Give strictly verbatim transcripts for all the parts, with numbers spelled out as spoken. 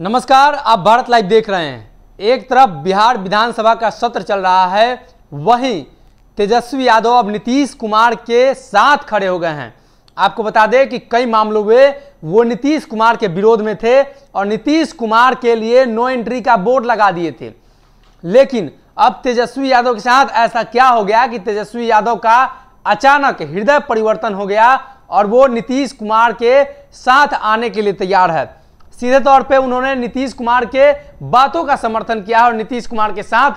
नमस्कार, आप भारत लाइव देख रहे हैं। एक तरफ बिहार विधानसभा का सत्र चल रहा है, वहीं तेजस्वी यादव अब नीतीश कुमार के साथ खड़े हो गए हैं। आपको बता दें कि कई मामलों में वो नीतीश कुमार के विरोध में थे और नीतीश कुमार के लिए नो एंट्री का बोर्ड लगा दिए थे, लेकिन अब तेजस्वी यादव के साथ ऐसा क्या हो गया कि तेजस्वी यादव का अचानक हृदय परिवर्तन हो गया और वो नीतीश कुमार के साथ आने के लिए तैयार है। सीधे तौर पे उन्होंने नीतीश कुमार के बातों का समर्थन किया और नीतीश कुमार के साथ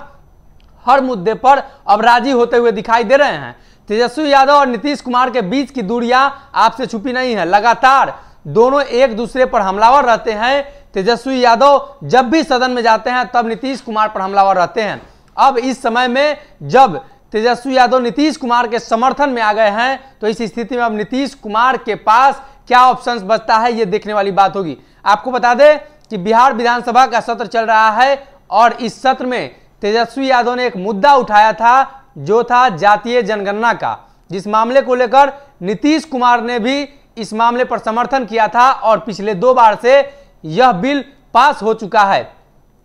हर मुद्दे पर अब राजी होते हुए दिखाई दे रहे हैं। तेजस्वी यादव और नीतीश कुमार के बीच की दूरियां आपसे छुपी नहीं है। लगातार दोनों एक दूसरे पर हमलावर रहते हैं। तेजस्वी यादव जब भी सदन में जाते हैं तब नीतीश कुमार पर हमलावर रहते हैं। अब इस समय में जब तेजस्वी यादव नीतीश कुमार के समर्थन में आ गए हैं तो इस स्थिति में अब नीतीश कुमार के पास क्या ऑप्शंस बचता है, ये देखने वाली बात होगी। आपको बता दें कि बिहार विधानसभा का सत्र चल रहा है और इस सत्र में तेजस्वी यादव ने एक मुद्दा उठाया था जो था जातीय जनगणना का, जिस मामले को लेकर नीतीश कुमार ने भी इस मामले पर समर्थन किया था और पिछले दो बार से यह बिल पास हो चुका है।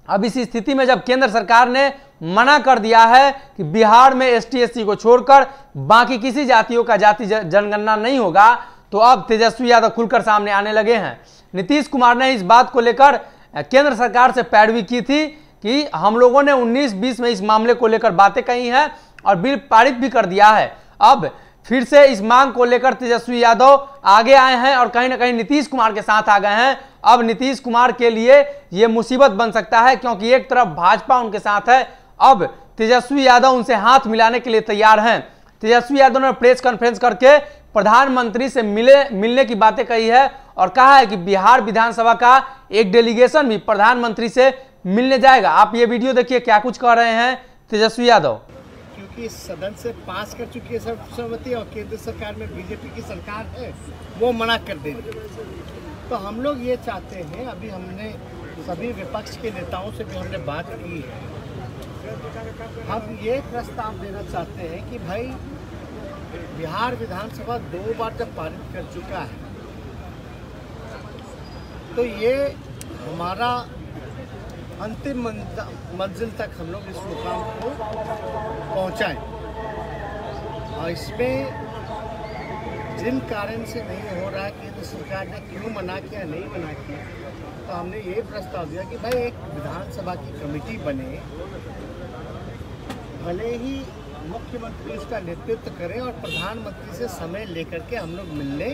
अब इस स्थिति में जब केंद्र सरकार ने मना कर दिया है कि बिहार में एस टी एस सी को छोड़कर बाकी किसी जातियों का जाति जनगणना नहीं होगा, तो अब तेजस्वी यादव खुलकर सामने आने लगे हैं। नीतीश कुमार ने इस बात को लेकर केंद्र सरकार से पैरवी की थी कि हम लोगों ने उन्नीस बीस में इस मामले को लेकर बातें कही हैं और बिल पारित भी कर दिया है। अब फिर से इस मांग को लेकर तेजस्वी यादव आगे आए हैं और कहीं ना कहीं नीतीश कुमार के साथ आ गए हैं। अब नीतीश कुमार के लिए ये मुसीबत बन सकता है, क्योंकि एक तरफ भाजपा उनके साथ है, अब तेजस्वी यादव उनसे हाथ मिलाने के लिए तैयार हैं। तेजस्वी यादव ने प्रेस कॉन्फ्रेंस करके प्रधानमंत्री से मिले मिलने की बातें कही है और कहा है कि बिहार विधानसभा का एक डेलीगेशन भी प्रधानमंत्री से मिलने जाएगा। आप ये वीडियो देखिए, क्या कुछ कह रहे हैं तेजस्वी यादव। क्योंकि सदन से पास कर चुकी है सर्वसम्मति और केंद्र सरकार में बीजेपी की सरकार है, वो मना कर देंगे। तो हम लोग ये चाहते हैं, अभी हमने सभी विपक्ष के नेताओं से भी हमने बात की है, हम ये प्रस्ताव देना चाहते हैं कि भाई बिहार विधानसभा दो बार जब पारित कर चुका है तो ये हमारा अंतिम मंजिल तक हम लोग इस मुकाम को पहुँचाएँ। और इसमें जिन कारण से नहीं हो रहा है, केंद्र सरकार ने क्यों मना किया, नहीं मना किया, तो हमने ये प्रस्ताव दिया कि भाई एक विधानसभा की कमेटी बने, भले ही मुख्यमंत्री इसका नेतृत्व करें और प्रधानमंत्री से समय लेकर के हम लोग मिलने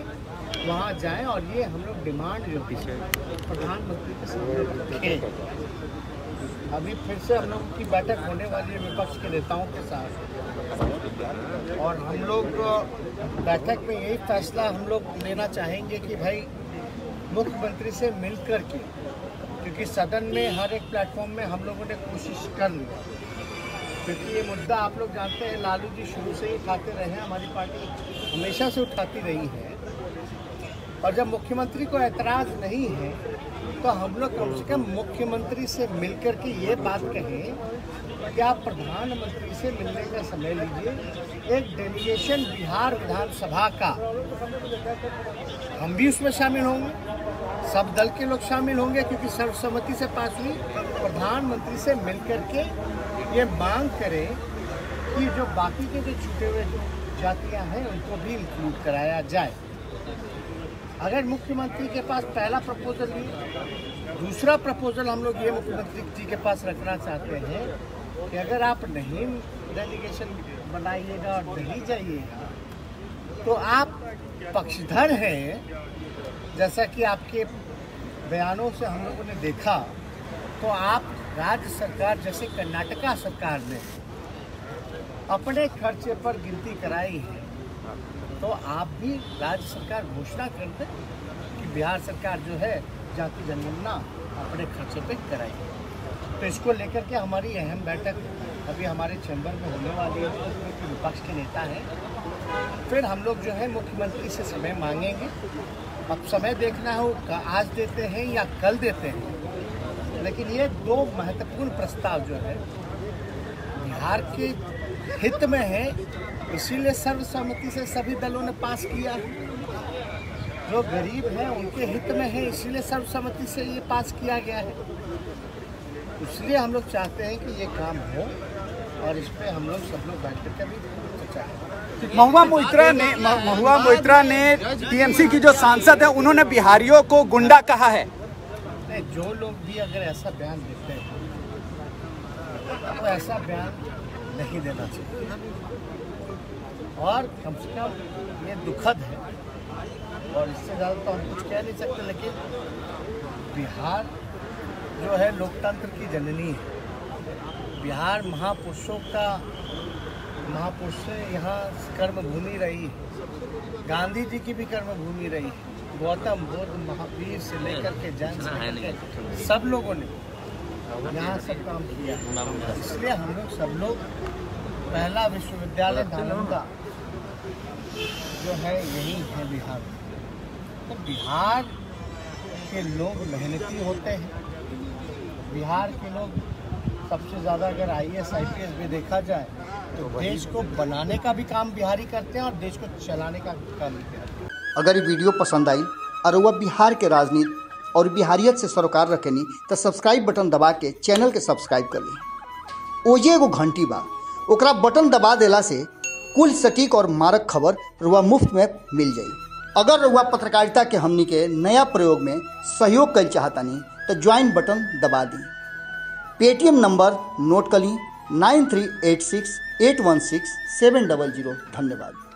वहाँ जाएं और ये हम लोग डिमांड जो पीछे प्रधानमंत्री के सामने रखें। अभी फिर से हम लोग की बैठक होने वाली है विपक्ष के नेताओं के साथ और हम लोग बैठक में यही फैसला हम लोग लेना चाहेंगे कि भाई मुख्यमंत्री से मिल कर के, क्योंकि सदन में हर एक प्लेटफॉर्म में हम लोगों ने कोशिश कर ली, क्योंकि ये मुद्दा आप लोग जानते हैं लालू जी शुरू से ही उठाते रहे हैं, हमारी पार्टी हमेशा से उठाती रही है। और जब मुख्यमंत्री को एतराज़ नहीं है तो हम लोग कम से कम मुख्यमंत्री से मिलकर के ये बात कहें कि आप प्रधानमंत्री से मिलने का समय लीजिए, एक डेलीगेशन बिहार विधानसभा का, हम भी उसमें शामिल होंगे, सब दल के लोग शामिल होंगे, क्योंकि सर्वसम्मति से पास हुई। प्रधानमंत्री से मिलकर के ये मांग करें कि जो बाकी के जो छूटे हुए जातियां हैं उनको भी इंक्लूड कराया जाए। अगर मुख्यमंत्री के पास पहला प्रपोजल नहीं, दूसरा प्रपोजल हम लोग ये मुख्यमंत्री जी के पास रखना चाहते हैं कि अगर आप नहीं डेलीगेशन बनाइएगा और नहीं जाइएगा तो आप पक्षधर हैं, जैसा कि आपके बयानों से हम लोगों ने देखा। तो आप राज्य सरकार, जैसे कर्नाटका सरकार ने अपने खर्चे पर गिनती कराई है, तो आप भी राज्य सरकार घोषणा कर दें कि बिहार सरकार जो है जाति जनगणना अपने खर्चे पर कराई। तो इसको लेकर के हमारी अहम बैठक अभी हमारे चैम्बर में होने वाली है, क्योंकि विपक्ष के नेता हैं। फिर हम लोग जो है मुख्यमंत्री से समय मांगेंगे। अब समय देखना हो, आज देते हैं या कल देते हैं, लेकिन ये दो महत्वपूर्ण प्रस्ताव जो है बिहार के हित में है, इसीलिए सर्वसम्मति से सभी दलों ने पास किया। जो गरीब हैं उनके हित में है, इसलिए सर्वसम्मति से ये पास किया गया है। इसलिए हम लोग चाहते हैं कि ये काम हो और इस पर हम लोग सब लोग बैठ करके भी चर्चा करें। महुआ मोइत्रा ने महुआ मोइत्रा ने टीएमसी की जो सांसद है उन्होंने बिहारियों को गुंडा कहा है। नहीं, जो लोग भी अगर ऐसा बयान देते हैं तो ऐसा बयान नहीं देना चाहिए, और कम से कम ये दुखद है और इससे ज़्यादा तो हम कुछ कह नहीं सकते। लेकिन बिहार जो है लोकतंत्र की जननी है, बिहार महापुरुषों का महापुरुष से यहाँ कर्मभूमि रही है, गांधी जी की भी कर्मभूमि रही है, गौतम बुद्ध महावीर से लेकर के जैन से सब लोगों ने यहाँ सब काम किया। इसलिए हम लोग सब लोग पहला विश्वविद्यालय का जो है यही है बिहार। तो बिहार के लोग मेहनती होते हैं, बिहार के लोग सबसे ज़्यादा अगर I A S I P S भी देखा जाए तो देश को बनाने का भी काम बिहारी करते हैं और देश को चलाने का भी काम बिहारी। अगर ये वीडियो पसंद आई और वह बिहार के राजनीति और बिहारियत से सरोकार रखेनी तो सब्सक्राइब बटन दबा के चैनल के सब्सक्राइब कर ली। ओजे एगो घंटी बा, ओकरा बटन दबा देला से कुल सटीक और मारक खबर रुआ मुफ्त में मिल जाई। अगर रुआ पत्रकारिता के हमनी के नया प्रयोग में सहयोग कर चाहतानी तो ज्वाइन बटन दबा दी। पेटीएम नंबर नोट कर ली nine three eight six eight one six seven double zero. धन्यवाद।